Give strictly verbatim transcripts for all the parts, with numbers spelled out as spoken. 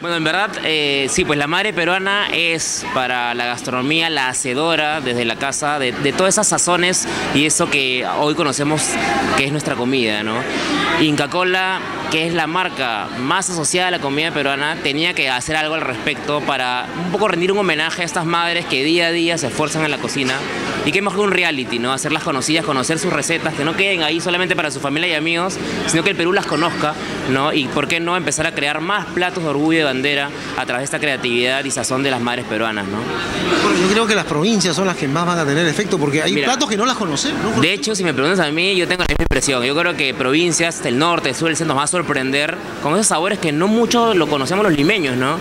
Bueno, en verdad, eh, sí, pues la madre peruana es para la gastronomía la hacedora desde la casa de, de todas esas sazones y eso que hoy conocemos que es nuestra comida, ¿no? Inca Kola, que es la marca más asociada a la comida peruana, tenía que hacer algo al respecto para un poco rendir un homenaje a estas madres que día a día se esfuerzan en la cocina. Y qué mejor que un reality, ¿no? Hacerlas conocidas, conocer sus recetas, que no queden ahí solamente para su familia y amigos, sino que el Perú las conozca, ¿no? Y por qué no empezar a crear más platos de orgullo y de bandera a través de esta creatividad y sazón de las madres peruanas, ¿no? Bueno, yo creo que las provincias son las que más van a tener efecto, porque hay Mira, platos que no las conocemos, ¿no? De hecho, si me preguntas a mí, yo tengo la misma impresión. Yo creo que provincias del norte, del sur, del centro, nos va a sorprender con esos sabores que no mucho lo conocemos los limeños, ¿no?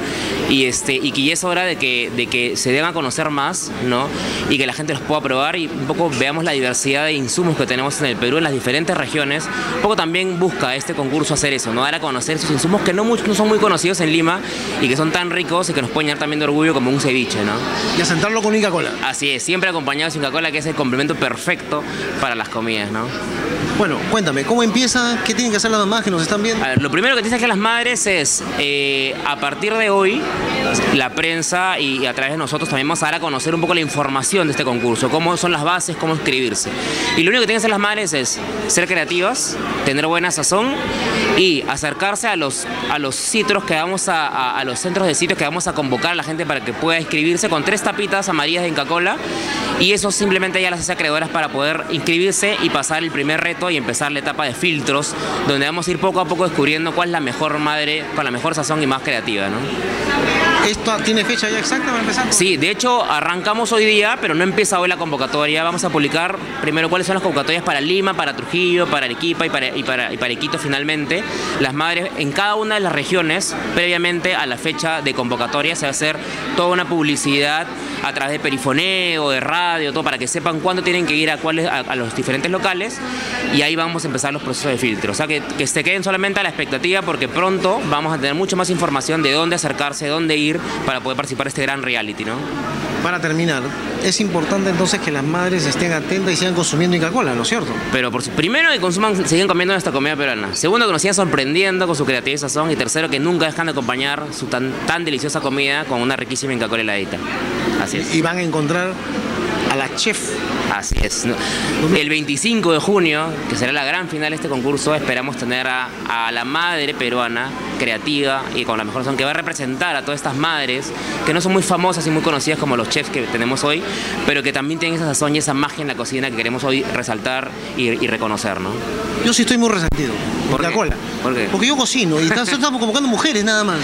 Y, este, y que ya es hora de que, de que se deban conocer más, ¿no? Y que la gente los pueda probar y un poco veamos la diversidad de insumos que tenemos en el Perú, en las diferentes regiones. Un poco también busca este concurso hacer eso, ¿no? Dar a conocer esos insumos que no, mucho, no son muy conocidos en Lima y que son tan ricos y que nos pueden llenar también de orgullo como un ceviche, ¿no? Y asentarlo con Inca Kola. Así es, siempre acompañado de Inca Kola, que es el complemento perfecto para las comidas, ¿no? Bueno, cuéntame, ¿cómo empieza? ¿Qué tienen que hacer las mamás que nos están viendo? A ver, lo primero que tienen que hacer las madres es, eh, a partir de hoy, la prensa y a través de nosotros también vamos a dar a conocer un poco la información de este concurso, cómo son las bases, cómo inscribirse. Y lo único que tienen que hacer las madres es ser creativas, tener buena sazón y acercarse a los, a los sitios que vamos a, a, a los centros de sitios que vamos a convocar a la gente para que pueda inscribirse con tres tapitas amarillas de Inca Kola, y eso simplemente ya las hace acreedoras para poder inscribirse y pasar el primer reto y empezar la etapa de filtros, donde vamos a ir poco a poco descubriendo cuál es la mejor madre, con la mejor sazón y más creativa, ¿no? ¿Esto tiene fecha ya exacta para empezar? Sí, de hecho arrancamos hoy día, pero no empieza hoy la convocatoria. Vamos a publicar primero cuáles son las convocatorias para Lima, para Trujillo, para Arequipa y para, y para, y para Iquitos finalmente. Las madres en cada una de las regiones, previamente a la fecha de convocatoria, se va a hacer toda una publicidad a través de perifoneo, de radio, todo, para que sepan cuándo tienen que ir a, cuáles, a, a los diferentes locales, y ahí vamos a empezar los procesos de filtro. O sea, que, que se queden solamente a la expectativa, porque pronto vamos a tener mucha más información de dónde acercarse, dónde ir para poder participar de este gran reality, ¿no? Para terminar, es importante entonces que las madres estén atentas y sigan consumiendo Inca Kola, ¿no es cierto? Pero por su... primero que consuman, sigan comiendo nuestra comida peruana. Segundo, que nos sigan sorprendiendo con su creatividad y sazón. Y tercero, que nunca dejan de acompañar su tan, tan deliciosa comida con una riquísima Inca Kola heladita. Así es. Y van a encontrar a la chef. Así es. El veinticinco de junio, que será la gran final de este concurso, esperamos tener a, a la madre peruana creativa y con la mejor razón, que va a representar a todas estas madres que no son muy famosas y muy conocidas como los chefs que tenemos hoy, pero que también tienen esa sazón y esa magia en la cocina que queremos hoy resaltar y, y reconocer, ¿no? Yo sí estoy muy resentido. ¿Por Inca Kola? ¿Por qué? Porque yo cocino y estamos convocando mujeres nada más.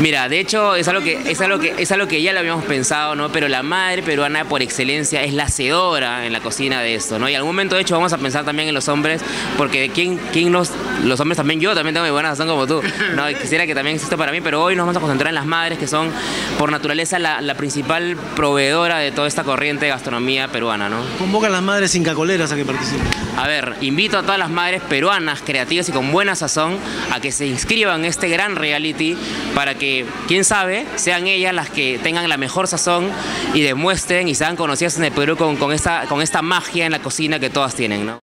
Mira, de hecho es algo que es algo que es algo que ya lo habíamos pensado, ¿no? Pero la madre peruana por excelencia es la hacedora en la cocina de esto, ¿no? Y en algún momento de hecho vamos a pensar también en los hombres, porque quién quién los los hombres también yo también tengo mi buena sazón como tú, ¿no? Y quisiera que también exista para mí, pero hoy nos vamos a concentrar en las madres, que son por naturaleza la, la principal proveedora de toda esta corriente de gastronomía peruana, ¿no? Convoca a las madres incacoleras a que participen. A ver, invito a todas las madres peruanas creativas y con buena sazón a que se inscriban en este gran reality, para que, quién sabe, sean ellas las que tengan la mejor sazón y demuestren y sean conocidas en el Perú con, con, esta, con esta magia en la cocina que todas tienen, ¿no?